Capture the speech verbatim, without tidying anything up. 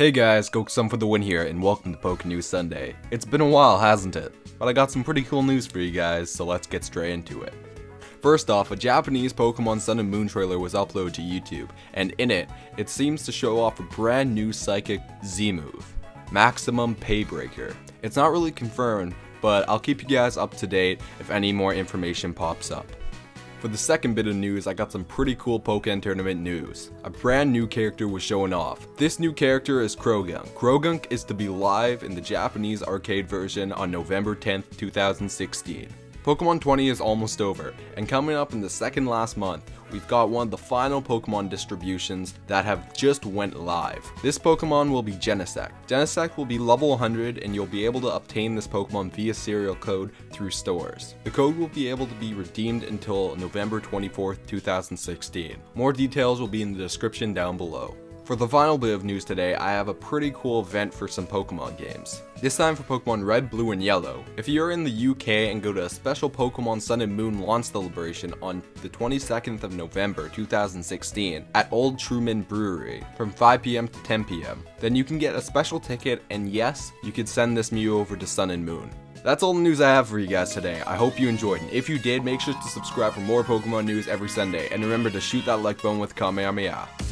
Hey guys, GokuSon for the win here, and welcome to Poke News Sunday. It's been a while, hasn't it? But I got some pretty cool news for you guys, so let's get straight into it. First off, a Japanese Pokemon Sun and Moon trailer was uploaded to YouTube, and in it, it seems to show off a brand new Psychic Z-move, Maximum Paybreaker. It's not really confirmed, but I'll keep you guys up to date if any more information pops up. For the second bit of news, I got some pretty cool Pokken tournament news. A brand new character was showing off. This new character is Croagunk. Croagunk is to be live in the Japanese arcade version on November tenth, two thousand sixteen. Pokemon twenty is almost over, and coming up in the second last month, we've got one of the final Pokemon distributions that have just went live. This Pokemon will be Genesect. Genesect will be level one hundred, and you'll be able to obtain this Pokemon via serial code through stores. The code will be able to be redeemed until November twenty-fourth, two thousand sixteen. More details will be in the description down below. For the final bit of news today, I have a pretty cool event for some Pokemon games. This time for Pokemon Red, Blue, and Yellow. If you're in the U K and go to a special Pokemon Sun and Moon launch celebration on the twenty-second of November, two thousand sixteen at Old Truman Brewery from five p m to ten p m, then you can get a special ticket, and yes, you could send this Mew over to Sun and Moon. That's all the news I have for you guys today. I hope you enjoyed, and if you did, make sure to subscribe for more Pokemon news every Sunday, and remember to shoot that like button with Kamehameha.